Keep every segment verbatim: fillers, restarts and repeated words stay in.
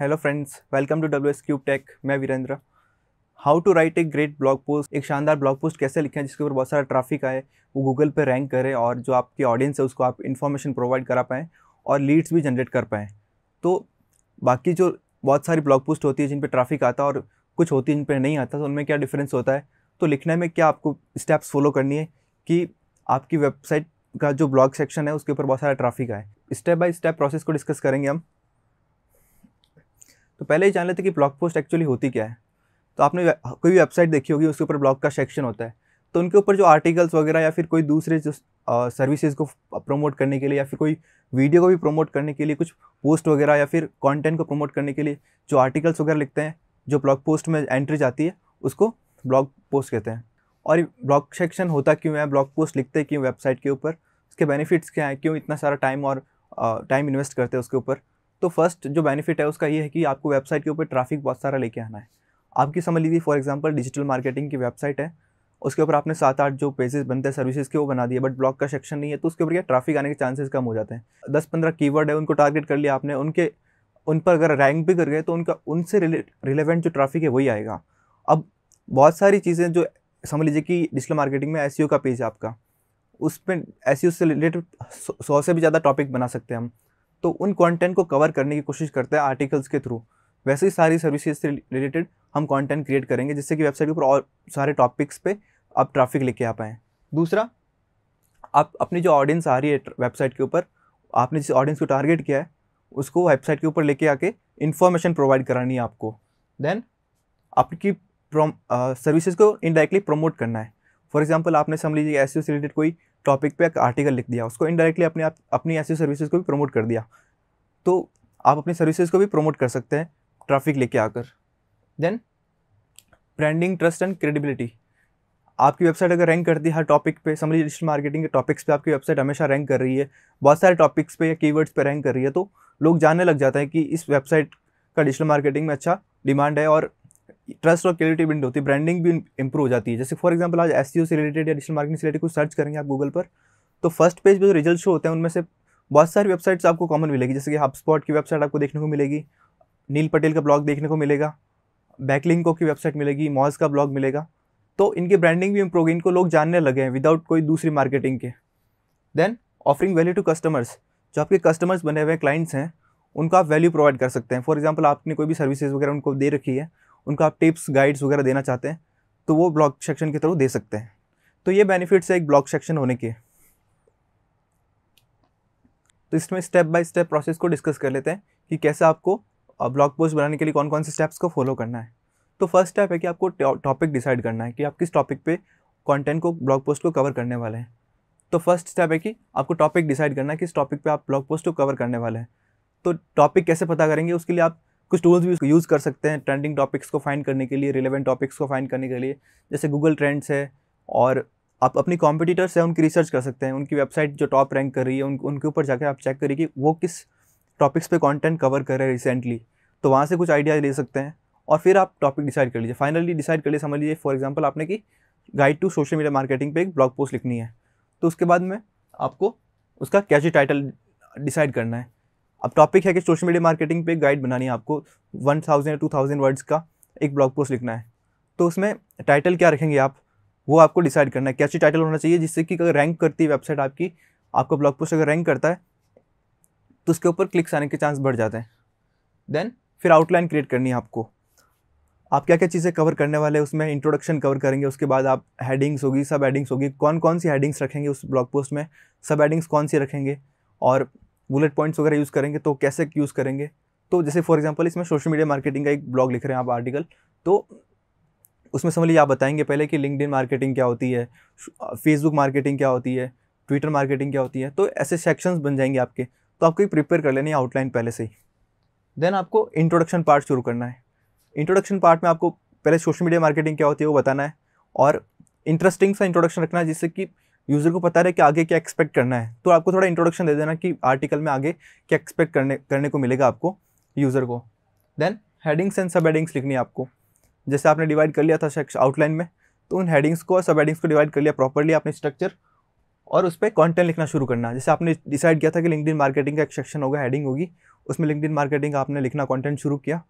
Hello friends, welcome to W S Quebec. मैं Virendra. How to write एक great blog post, एक शानदार blog post कैसे लिखें जिसके ऊपर बहुत सारा ट्रैफिक आए, वो गूगल पे रैंक करे और जो आपकी ऑडियंस है उसको आप इन्फॉर्मेशन प्रोवाइड करा पाएँ और लीड्स भी जनरेट कर पाएँ। तो बाकी जो बहुत सारी ब्लॉग पोस्ट होती है जिन पर ट्रैफिक आता और कुछ होती है जिन पर नहीं आता, तो उनमें क्या डिफरेंस होता है, तो लिखने में क्या आपको स्टेप्स फॉलो करनी है कि आपकी वेबसाइट का जो ब्लॉग सेक्शन है उसके ऊपर बहुत सारा ट्रैफिक आए। स्टेप बाय स्टेप प्रोसेस को डिस्कस करेंगे हम। तो पहले ही जान लेते कि ब्लॉग पोस्ट एक्चुअली होती क्या है। तो आपने कोई भी वेबसाइट देखी होगी, उसके ऊपर ब्लॉग का सेक्शन होता है, तो उनके ऊपर जो आर्टिकल्स वगैरह या फिर कोई दूसरे जो सर्विसेज को प्रमोट करने के लिए या फिर कोई वीडियो को भी प्रमोट करने के लिए, कुछ पोस्ट वगैरह या फिर कॉन्टेंट को प्रमोट करने के लिए जो आर्टिकल्स वगैरह लिखते हैं, जो ब्लॉग पोस्ट में एंट्री जाती है, उसको ब्लॉग पोस्ट कहते हैं। और ब्लॉग सेक्शन होता क्यों है, ब्लॉग पोस्ट लिखते क्यों वेबसाइट के ऊपर, उसके बेनिफिट्स क्या हैं, क्यों इतना सारा टाइम और टाइम इन्वेस्ट करते हैं उसके ऊपर। तो फर्स्ट जो बेनिफिट है उसका ये है कि आपको वेबसाइट के ऊपर ट्रैफिक बहुत सारा लेके आना है। आपकी समझ लीजिए फॉर एग्जांपल डिजिटल मार्केटिंग की वेबसाइट है, उसके ऊपर आपने सात आठ जो पेजेस बनते हैं सर्विसेज के वो बना दिए, बट ब्लॉग का सेक्शन नहीं है, तो उसके ऊपर क्या ट्रैफिक आने के चांसेस कम हो जाते हैं। दस पंद्रह कीवर्ड है, उनको टारगेट कर लिया आपने, उनके उन पर अगर रैंक भी कर गए तो उनका उनसे रिलेवेंट जो ट्रैफिक है वही आएगा। अब बहुत सारी चीज़ें जो समझ लीजिए कि डिजिटल मार्केटिंग में एसईओ का पेज है आपका, उस पर एसईओ से रिलेटेड सौ से भी ज़्यादा टॉपिक बना सकते हैं हम, तो उन कंटेंट को कवर करने की कोशिश करते हैं आर्टिकल्स के थ्रू। वैसे ही सारी सर्विसेज से रिलेटेड हम कंटेंट क्रिएट करेंगे जिससे कि वेबसाइट के ऊपर और सारे टॉपिक्स पे आप ट्रैफिक लेके आ पाएँ। दूसरा, आप अपनी जो ऑडियंस आ रही है वेबसाइट के ऊपर, आपने जिस ऑडियंस को टारगेट किया है उसको वेबसाइट के ऊपर लेके आके इन्फॉर्मेशन प्रोवाइड करानी है आपको। देन आपकी सर्विसेज को इनडायरेक्टली प्रमोट करना है। फॉर एग्जांपल आपने समझ लीजिए एसईओ से रिलेटेड कोई टॉपिक पे एक आर्टिकल लिख दिया, उसको इनडायरेक्टली अपने आप अपनी एसईओ सर्विसेज को भी प्रमोट कर दिया, तो आप अपनी सर्विसेज को भी प्रमोट कर सकते हैं ट्रैफिक लेके आकर। Then branding, trust and credibility. आपकी वेबसाइट अगर रैंक करती है हर टॉपिक पे, समझ लीजिए डिजिटल मार्केटिंग के टॉपिक्स पे आपकी वेबसाइट हमेशा रैंक कर रही है, बहुत सारे टॉपिक्स पे या कीवर्ड्स पे रैंक कर रही है, तो लोग जानने लग जाते हैं कि इस वेबसाइट का डिजिटल मार्केटिंग में अच्छा डिमांड है, और ट्रस्ट और क्रेडिबिलिटी बिल्ड होती है, ब्रांडिंग भी इंप्रूव हो जाती है। जैसे फॉर एग्जांपल आज एसईओ से रिलेटेड या डिजिटल मार्केटिंग से रिलेटेड कुछ सर्च करेंगे आप गूगल पर, तो फर्स्ट पेज पे जो रिजल्ट शो होते हैं उनमें से बहुत सारी वेबसाइट्स आपको कॉमन मिलेगी, जैसे कि हबस्पॉट की वेबसाइट आपको देखने को मिलेगी, नील पटेल का ब्लॉग देखने को मिलेगा, बैकलिंग की वेबसाइट मिलेगी, मॉज का ब्लॉग मिलेगा, तो इनकी ब्रांडिंग भी इंप्रूव होगी, इनको लोग जानने लगे हैं विदाउट कोई दूसरी मार्केटिंग के। Then offering value to customers, जो आपके कस्टमर्स बने हुए क्लाइंट्स हैं उनको आप वैल्यू प्रोवाइड कर सकते हैं। फॉर एग्जाम्पल आपने कोई भी सर्विसेज वगैरह उनको दे रखी है, उनको आप टिप्स गाइड्स वगैरह देना चाहते हैं, तो वो ब्लॉग सेक्शन के थ्रू दे सकते हैं। तो ये बेनिफिट्स है एक ब्लॉग सेक्शन होने के। तो इसमें स्टेप बाय स्टेप प्रोसेस को डिस्कस कर लेते हैं कि कैसे आपको ब्लॉग पोस्ट बनाने के लिए कौन कौन से स्टेप्स को फॉलो करना है। तो फर्स्ट स्टेप है कि आपको टॉपिक डिसाइड करना है कि आप किस टॉपिक पे कंटेंट को, ब्लॉग पोस्ट को कवर करने वाले हैं। तो फर्स्ट स्टेप है कि आपको टॉपिक डिसाइड करना है किस टॉपिक पे आप ब्लॉग पोस्ट को कवर करने वाले हैं। तो टॉपिक कैसे पता करेंगे, उसके लिए आप कुछ टूल्स भी यूज़ कर सकते हैं ट्रेंडिंग टॉपिक्स को फाइंड करने के लिए, रिलेवेंट टॉपिक्स को फाइंड करने के लिए, जैसे गूगल ट्रेंड्स है, और आप अपनी कॉम्पिटिटर्स हैं उनकी रिसर्च कर सकते हैं, उनकी वेबसाइट जो टॉप रैंक कर रही है उन, उनके ऊपर जाकर आप चेक करिए कि वो किस टॉपिक्स पे कंटेंट कवर कर रहे हैं रिसेंटली, तो वहाँ से कुछ आइडियाज़ ले सकते हैं। और फिर आप टॉपिक डिसाइड कर लीजिए, फाइनली डिसाइड कर लिए। समझ लीजिए फॉर एग्जांपल आपने कि guide to social media marketing पे एक ब्लॉग पोस्ट लिखनी है, तो उसके बाद में आपको उसका कैची टाइटल डिसाइड करना है। अब टॉपिक है कि सोशल मीडिया मार्केटिंग पे एक गाइड बनानी है आपको, वन थाउजेंड या टू थाउजेंड वर्ड्स का एक ब्लॉग पोस्ट लिखना है, तो उसमें टाइटल क्या रखेंगे आप वो आपको डिसाइड करना है। कैची टाइटल होना चाहिए जिससे कि अगर रैंक करती है वेबसाइट आपकी, आपका ब्लॉग पोस्ट अगर रैंक करता है तो उसके ऊपर क्लिक्स आने के चांस बढ़ जाते हैं। देन फिर आउटलाइन क्रिएट करनी है आपको, आप क्या क्या चीज़ें कवर करने वाले हैं, उसमें इंट्रोडक्शन कवर करेंगे, उसके बाद आप हेडिंग्स होगी, सब हेडिंग्स होगी, कौन कौन सी हेडिंग्स रखेंगे उस ब्लॉग पोस्ट में, सब हेडिंग्स कौन सी रखेंगे, और बुलेट पॉइंट्स वगैरह यूज़ करेंगे तो कैसे यूज़ करेंगे। तो जैसे फॉर एग्जांपल इसमें सोशल मीडिया मार्केटिंग का एक ब्लॉग लिख रहे हैं आप आर्टिकल, तो उसमें समझ लीजिए आप बताएंगे पहले कि लिंक्डइन मार्केटिंग क्या होती है, फेसबुक मार्केटिंग क्या होती है, ट्विटर मार्केटिंग क्या होती है, तो ऐसे सेक्शंस बन जाएंगे आपके, तो आपको प्रिपेयर कर लेनी है आउटलाइन पहले से ही। देन आपको इंट्रोडक्शन पार्ट शुरू करना है। इंट्रोडक्शन पार्ट में आपको पहले सोशल मीडिया मार्केटिंग क्या होती है वो बताना है, और इंटरेस्टिंग सा इंट्रोडक्शन रखना है जिससे कि यूज़र को पता रहे कि आगे क्या एक्सपेक्ट करना है। तो आपको थोड़ा इंट्रोडक्शन दे देना कि आर्टिकल में आगे क्या एक्सपेक्ट करने करने को मिलेगा आपको यूज़र को। देन हेडिंग्स एंड सब हेडिंग्स लिखनी है आपको, जैसे आपने डिवाइड कर लिया था आउटलाइन में, तो उन हेडिंग्स को और सब हेडिंग्स को डिवाइड कर लिया प्रॉपरली आपने स्ट्रक्चर, और उस पर कॉन्टेंट लिखना शुरू करना। जैसे आपने डिसाइड किया था कि लिंक्डइन मार्केटिंग का एक सेक्शन होगा, हेडिंग होगी, उसमें लिंक्डइन मार्केटिंग आपने लिखना कंटेंट शुरू किया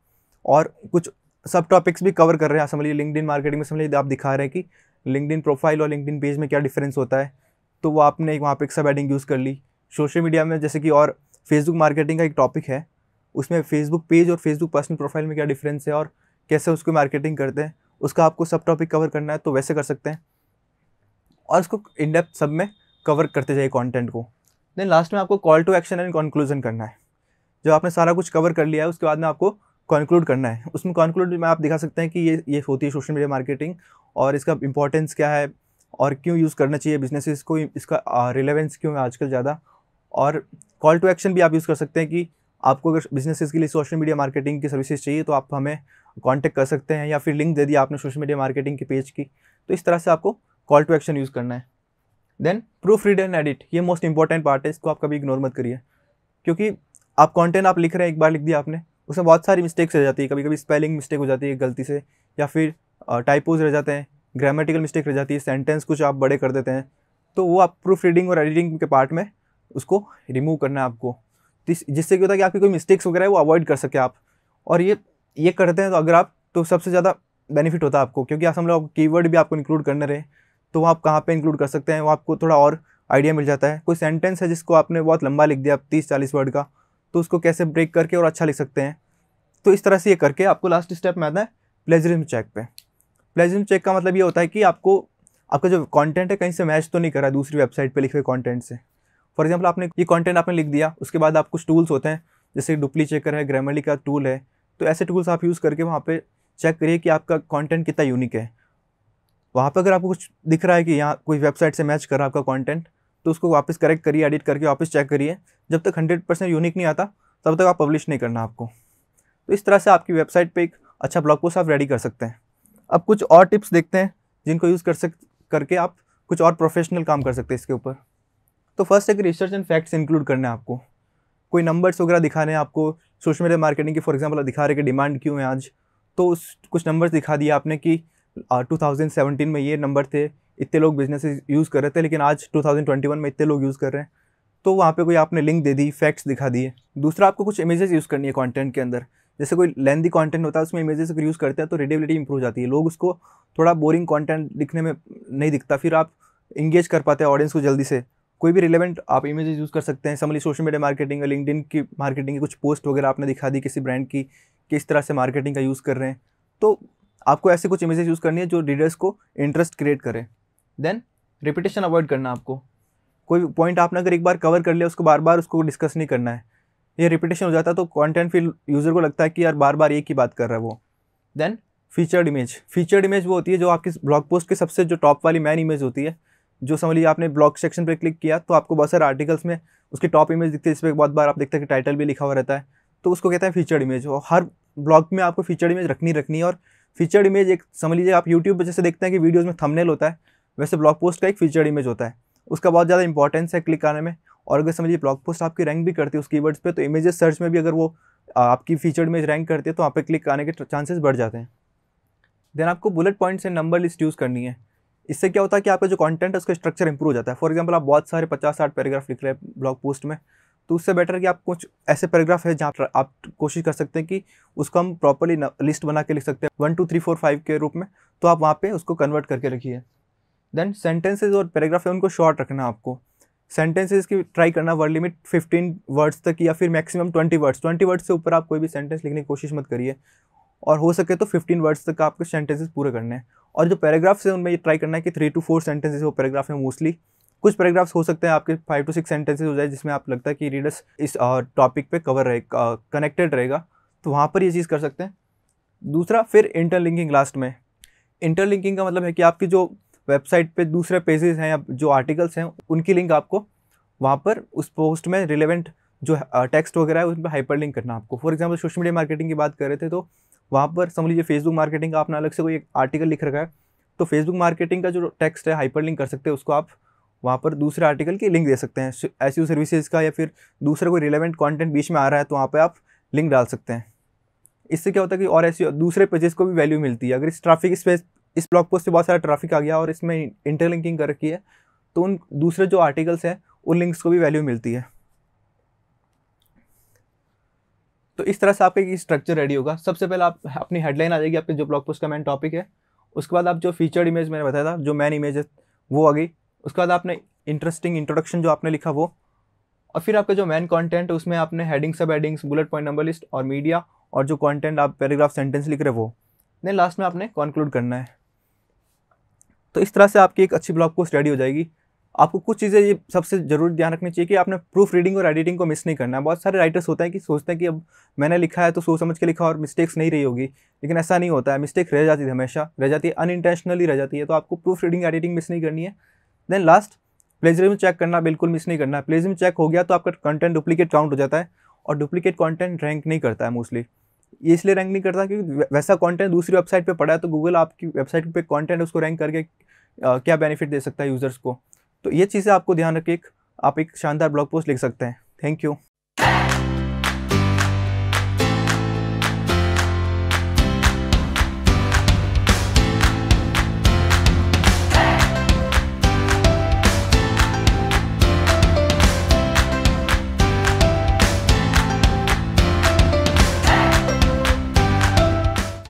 और कुछ सब टॉपिक्स भी कवर कर रहे हैं। समझिए लिंक्डइन मार्केटिंग में समझिए आप दिखा रहे हैं कि लिंक्डइन प्रोफाइल और लिंक्डइन पेज में क्या डिफरेंस होता है, तो वो आपने वहाँ पर एक सब एडिंग यूज़ कर ली। सोशल मीडिया में जैसे कि और फेसबुक मार्केटिंग का एक टॉपिक है, उसमें फेसबुक पेज और फेसबुक पर्सनल प्रोफाइल में क्या डिफरेंस है और कैसे उसकी मार्केटिंग करते हैं, उसका आपको सब टॉपिक कवर करना है तो वैसे कर सकते हैं और इसको इन डेप्थ सब में कवर करते जाइए कंटेंट को। देन लास्ट में आपको call to action and conclusion करना है। जब आपने सारा कुछ कवर कर लिया है उसके बाद में आपको कंक्लूड करना है। उसमें कंक्लूड में आप दिखा सकते हैं कि ये ये होती है सोशल मीडिया मार्केटिंग और इसका इंपॉर्टेंस क्या है और क्यों यूज़ करना चाहिए बिजनेसेस को, इसका रिलेवेंस क्यों है आजकल ज़्यादा। और कॉल टू एक्शन भी आप यूज़ कर सकते हैं कि आपको अगर बिजनेसेस के लिए सोशल मीडिया मार्केटिंग की सर्विसेज चाहिए तो आप हमें कांटेक्ट कर सकते हैं, या फिर लिंक दे दिया आपने सोशल मीडिया मार्केटिंग के पेज की। तो इस तरह से आपको कॉल टू एक्शन यूज़ करना है। Then proofread and edit, ये मोस्ट इंपॉर्टेंट पार्ट है, इसको आप कभी इग्नोर मत करिए, क्योंकि आप कंटेंट आप लिख रहे हैं, एक बार लिख दिया आपने, उसमें बहुत सारी मिस्टेक्स रह जाती है। कभी कभी स्पेलिंग मिस्टेक हो जाती है गलती से, या फिर टाइपोज रह जाते हैं, ग्रामेटिकल मिस्टेक रह जाती है, सेंटेंस कुछ आप बड़े कर देते हैं, तो वो आप प्रूफ रीडिंग और एडिटिंग के पार्ट में उसको रिमूव करना है आपको, जिससे क्या होता है कि आपकी कोई मिस्टेक्स वगैरह है वो अवॉइड कर सके आप। और ये ये करते हैं तो अगर आप तो सबसे ज़्यादा बेनिफिट होता है आपको, क्योंकि आप हम लोग कीवर्ड भी आपको इंक्लूड करने रहे तो वो आप कहाँ पे इंक्लूड कर सकते हैं वो आपको थोड़ा और आइडिया मिल जाता है। कोई सेंटेंस है जिसको आपने बहुत लंबा लिख दिया तीस चालीस वर्ड का, तो उसको कैसे ब्रेक करके और अच्छा लिख सकते हैं। तो इस तरह से ये करके आपको लास्ट स्टेप में आता है प्लेजरिज्म चेक पे। प्लेजरिज्म चेक का मतलब ये होता है कि आपको आपका जो कॉन्टेंट है कहीं से मैच तो नहीं कर रहा दूसरी वेबसाइट पर लिखे हुए कॉन्टेंट से। फॉर एग्जाम्पल आपने ये कॉन्टेंट आपने लिख दिया, उसके बाद आप कुछ टूल्स होते हैं जैसे डुप्लीचेकर है, ग्रामरली का टूल है, तो ऐसे टूल्स आप यूज़ करके वहाँ पे चेक करिए कि आपका कंटेंट कितना यूनिक है। वहाँ पे अगर आपको कुछ दिख रहा है कि यहाँ कोई वेबसाइट से मैच कर रहा है आपका कंटेंट, तो उसको वापस करेक्ट करिए, एडिट करके वापस चेक करिए। जब तक हंड्रेड परसेंट यूनिक नहीं आता तब तक आप पब्लिश नहीं करना आपको। तो इस तरह से आपकी वेबसाइट पर एक अच्छा ब्लॉग पोस्ट आप रेडी कर सकते हैं। अब कुछ और टिप्स देखते हैं जिनको यूज़ कर सक करके आप कुछ और प्रोफेशनल काम कर सकते हैं इसके ऊपर। तो फर्स्ट एक रिसर्च एंड फैक्ट्स इंक्लूड करना है आपको, कोई नंबर्स वगैरह दिखाने हैं आपको। सोशल मीडिया मार्केटिंग की फॉर एग्जांपल दिखा रहे कि डिमांड क्यों है आज, तो उस कुछ नंबर्स दिखा दिए आपने कि टू थाउजेंड सेवेंटीन में ये नंबर थे, इतने लोग बिजनेस यूज़ कर रहे थे, लेकिन आज टू थाउजेंड ट्वेंटी वन में इतने लोग यूज़ कर रहे हैं, तो वहाँ पे कोई आपने लिंक दे दी, फैक्ट्स दिखा दिए। दूसरा आपको कुछ इमेजेस यूज़ करनी है कॉन्टेंट के अंदर, जैसे कोई लेंदी कॉन्टेंट होता है उसमें इमेजेस अगर यूज़ करते हैं तो रीडेबिलिटी इंप्रूव हो जाती है, लोग उसको थोड़ा बोरिंग कॉन्टेंट दिखने में नहीं दिखता, फिर आप इंगेज कर पाते हैं ऑडियंस को जल्दी से। कोई भी रिलेवेंट आप इमेजेस यूज़ कर सकते हैं। समझिए सोशल मीडिया मार्केटिंग और लिंक्डइन की मार्केटिंग की कुछ पोस्ट वगैरह आपने दिखा दी किसी ब्रांड की, किस तरह से मार्केटिंग का यूज़ कर रहे हैं, तो आपको ऐसे कुछ इमेजेस यूज़ करनी है जो रीडर्स को इंटरेस्ट क्रिएट करें। देन रिपीटेशन अवॉइड करना आपको, कोई पॉइंट आपने अगर एक बार कवर कर लिया उसको बार बार उसको डिस्कस नहीं करना है, ये रिपीटेशन हो जाता है तो कॉन्टेंट फिर यूज़र को लगता है कि यार बार बार एक ही बात कर रहा है वो। Then featured image, featured image वो होती है जो आपकी ब्लॉग पोस्ट के सबसे जो टॉप वाली मेन इमेज होती है, जो समझ लीजिए आपने ब्लॉग सेक्शन पर क्लिक किया तो आपको बहुत सारे आर्टिकल्स में उसकी टॉप इमेज दिखती है, जिस पर बहुत बार आप देखते हैं कि टाइटल भी लिखा हुआ रहता है, तो उसको कहते हैं फीचर्ड इमेज। और हर ब्लॉग में आपको फीचर्ड इमेज रखनी रखनी है। और फीचर्ड इमेज एक समझ लीजिए आप यूट्यूब पर जैसे देखते हैं कि वीडियोज़ में थंबनेल होता है, वैसे ब्लॉग पोस्ट का एक फीचर्ड इमेज होता है, उसका बहुत ज़्यादा इंपॉर्टेंस है क्लिक करने में। और अगर समझिए ब्लॉग पोस्ट आपकी रैंक भी करती है उस कीवर्ड्स पे, तो इमेजेस सर्च में भी अगर वो आपकी फीचर्ड इमेज रैंक करती है तो वहाँ पर क्लिक करने के चांसेस बढ़ जाते हैं। देन आपको bullet points and number list use करनी है, इससे क्या होता है कि आपका जो कंटेंट है उसका स्ट्रक्चर इंप्रूव हो जाता है। फॉर एग्जांपल आप बहुत सारे पचास साठ पैराग्राफ लिख रहे हैं ब्लॉग पोस्ट में, तो उससे बेटर कि आप कुछ ऐसे पैराग्राफ है जहाँ आप कोशिश कर सकते हैं कि उसको हम प्रॉपरली लिस्ट बना के लिख सकते हैं one two three four five के रूप में, तो आप वहाँ पे उसको कन्वर्ट करके रखिए। देन सेंटेंसेज और पैराग्राफ है उनको शॉर्ट रखना आपको। सेंटेंसेज की ट्राई करना वर्ड लिमिट फिफ्टीन वर्ड्स तक या फिर maximum twenty words twenty words से ऊपर आप कोई भी सेंटेंस लिखने की कोशिश मत करिए, और हो सके तो फिफ्टीन वर्ड्स तक आपको सेंटेंसेस पूरे करने हैं। और जो पैराग्राफ्स हैं उनमें ये ट्राई करना है कि थ्री टू फोर सेंटेंसेस वो पैराग्राफ है मोस्टली, कुछ पैराग्राफ्स हो सकते हैं आपके फाइव टू सिक्स सेंटेंसेस हो जाए जिसमें आप लगता है कि रीडर्स इस टॉपिक पे कवर रहे कनेक्टेड रहेगा, तो वहाँ पर ये चीज़ कर सकते हैं। दूसरा फिर इंटरलिंकिंग, लास्ट में इंटरलिंकिंग का मतलब है कि आपकी जो वेबसाइट पे दूसरे पेजेस हैं या जो आर्टिकल्स हैं उनकी लिंक आपको वहाँ पर उस पोस्ट में रिलेवेंट जो टेक्स्ट वगैरह है उन पर हाइपर लिंक करना आपको। For example social media marketing की बात कर रहे थे, तो वहाँ पर समझ लीजिए फेसबुक मार्केटिंग का आपने अलग से कोई एक आर्टिकल लिख रखा है, तो फेसबुक मार्केटिंग का जो टेक्स्ट है हाइपर लिंक कर सकते हैं, उसको आप वहाँ पर दूसरे आर्टिकल की लिंक दे सकते हैं। एसईओ सर्विसेज का या फिर दूसरा कोई रिलेवेंट कंटेंट बीच में आ रहा है तो वहाँ पर आप लिंक डाल सकते हैं। इससे क्या होता है कि और ऐसी दूसरे पेजेस को भी वैल्यू मिलती है। अगर इस ट्रैफिक इस पेज इस ब्लॉग पोस्ट से बहुत सारा ट्रैफिक आ गया और इसमें इंटरलिंकिंग कर रखी है, तो उन दूसरे जो आर्टिकल्स हैं उन लिंक्स को भी वैल्यू मिलती है। तो इस तरह से आपका एक स्ट्रक्चर रेडी होगा। सबसे पहले आप अपनी हेडलाइन आ जाएगी, आपके जो ब्लॉग पोस्ट का मेन टॉपिक है। उसके बाद आप जो फीचर्ड इमेज मैंने बताया था, जो मेन इमेज है वो आ गई। उसके बाद आपने इंटरेस्टिंग इंट्रोडक्शन जो आपने लिखा वो, और फिर आपका जो मेन कंटेंट है उसमें आपने हेडिंग, सब headings, bullet point, number list और मीडिया, और जो कंटेंट आप पैराग्राफ, सेंटेंस लिख रहे हो वो। देन लास्ट में आपने कंक्लूड करना है। तो इस तरह से आपकी एक अच्छी ब्लॉग पोस्ट रेडी हो जाएगी। आपको कुछ चीज़ें ये सबसे जरूर ध्यान रखनी चाहिए कि आपने प्रूफ रीडिंग और एडिटिंग को मिस नहीं करना है। बहुत सारे राइटर्स होते हैं कि सोचते हैं कि अब मैंने लिखा है तो सोच समझ के लिखा और मिस्टेक्स नहीं रही होगी, लेकिन ऐसा नहीं होता है। मिस्टेक रह जाती है, हमेशा रह जाती है, अनइंटेंशनली रह जाती है। तो आपको प्रूफ रीडिंग एडिटिंग मिस नहीं करनी है। देन लास्ट प्लेजरिज्म चेक करना बिल्कुल मिस नहीं करना है। प्लेजरिज्म चेक हो गया तो आपका कंटेंट डुप्लीकेट काउंट हो जाता है, और डुप्लीकेट कंटेंट रैंक नहीं करता है मोस्टली। ये इसलिए रैंक नहीं करता क्योंकि वैसा कंटेंट दूसरी वेबसाइट पे पड़ा है, तो गूगल आपकी वेबसाइट पे कंटेंट उसको रैंक करके आ, क्या बेनिफिट दे सकता है यूज़र्स को। तो ये चीज़ें आपको ध्यान रख के आप एक शानदार ब्लॉग पोस्ट लिख सकते हैं। Thank you.